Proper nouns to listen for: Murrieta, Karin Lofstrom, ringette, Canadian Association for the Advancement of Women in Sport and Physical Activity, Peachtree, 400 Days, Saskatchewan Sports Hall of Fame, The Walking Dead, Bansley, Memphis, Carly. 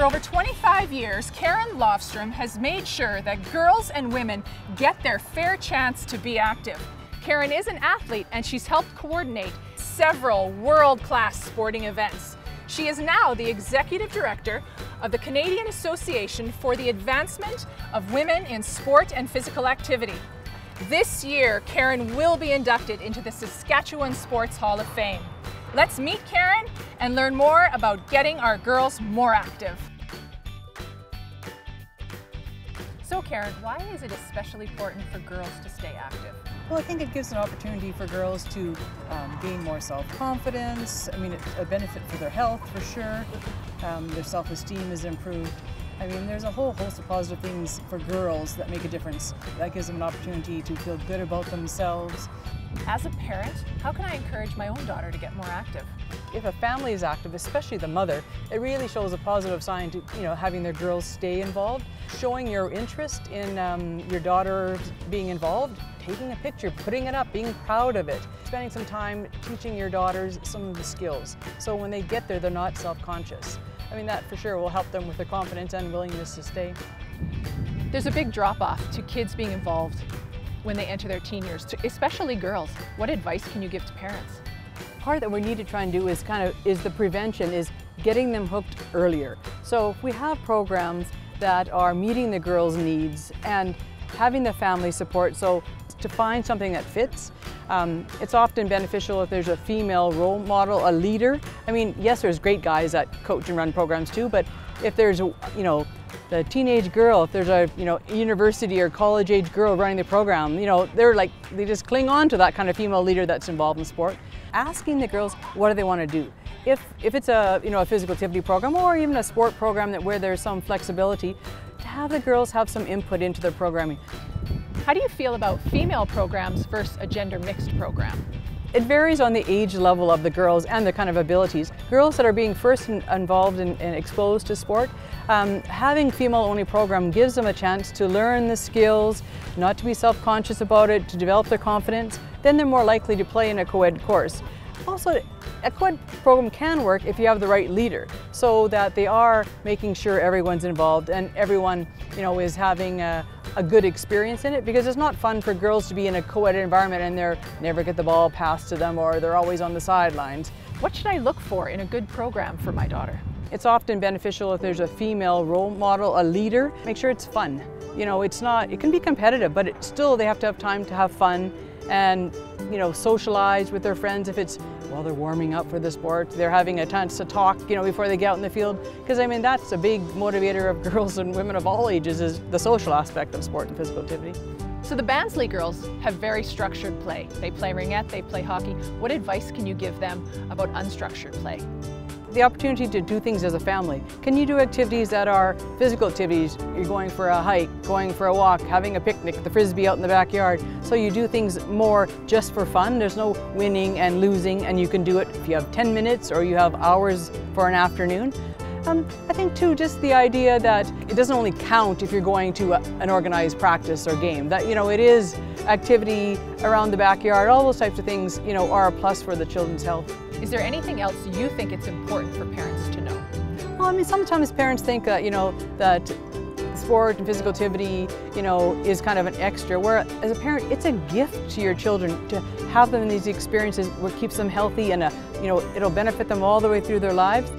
For over 25 years, Karin Lofstrom has made sure that girls and women get their fair chance to be active. Karin is an athlete and she's helped coordinate several world-class sporting events. She is now the Executive Director of the Canadian Association for the Advancement of Women in Sport and Physical Activity. This year, Karin will be inducted into the Saskatchewan Sports Hall of Fame. Let's meet Karin and learn more about getting our girls more active. So Karin, why is it especially important for girls to stay active? Well, I think it gives an opportunity for girls to gain more self-confidence. I mean, it's a benefit for their health, for sure. Their self-esteem is improved. I mean, there's a whole host of positive things for girls that make a difference. That gives them an opportunity to feel good about themselves. As a parent, how can I encourage my own daughter to get more active? If a family is active, especially the mother, it really shows a positive sign to, having their girls stay involved, showing your interest in your daughter being involved, taking a picture, putting it up, being proud of it, spending some time teaching your daughters some of the skills. So when they get there, they're not self-conscious. I mean, that for sure will help them with their confidence and willingness to stay. There's a big drop-off to kids being involved when they enter their teen years, especially girls. What advice can you give to parents? Part that we need to try and do is the prevention, is getting them hooked earlier. So if we have programs that are meeting the girls' needs and having the family support, so to find something that fits. It's often beneficial if there's a female role model, a leader. I mean, yes, there's great guys that coach and run programs too, but if there's, the teenage girl, if there's a, university or college age girl running the program, they just cling on to that kind of female leader that's involved in sport. Asking the girls what do they want to do. If it's a, a physical activity program or even a sport program where there's some flexibility, to have the girls have some input into their programming. How do you feel about female programs versus a gender-mixed program? It varies on the age level of the girls and the kind of abilities. Girls that are being first involved and exposed to sport, having female-only program gives them a chance to learn the skills, not to be self-conscious about it, to develop their confidence. Then they're more likely to play in a co-ed course. Also, a co-ed program can work if you have the right leader, so that they are making sure everyone's involved and everyone, is having a good experience in it, because it's not fun for girls to be in a co-ed environment and they're never get the ball passed to them or they're always on the sidelines. What should I look for in a good program for my daughter? It's often beneficial if there's a female role model, a leader. Make sure it's fun. It can be competitive, but still they have to have time to have fun and socialize with their friends. If it's while they're warming up for the sport, they're having a chance to talk before they get out in the field, because I mean that's a big motivator of girls and women of all ages, is the social aspect of sport and physical activity. So the Bansley girls have very structured play. They play ringette, they play hockey. What advice can you give them about unstructured play? The opportunity to do things as a family. Can you do activities that are physical activities? You're going for a hike, going for a walk, having a picnic, the frisbee out in the backyard. So you do things more just for fun. There's no winning and losing, and you can do it if you have 10 minutes or you have hours for an afternoon. I think too, just the idea that it doesn't only count if you're going to an organized practice or game, that it is activity around the backyard, all those types of things are a plus for the children's health. Is there anything else you think it's important for parents to know? Well, I mean, sometimes parents think that, that sport and physical activity, is kind of an extra, where as a parent, it's a gift to your children to have them in these experiences where it keeps them healthy and, it'll benefit them all the way through their lives.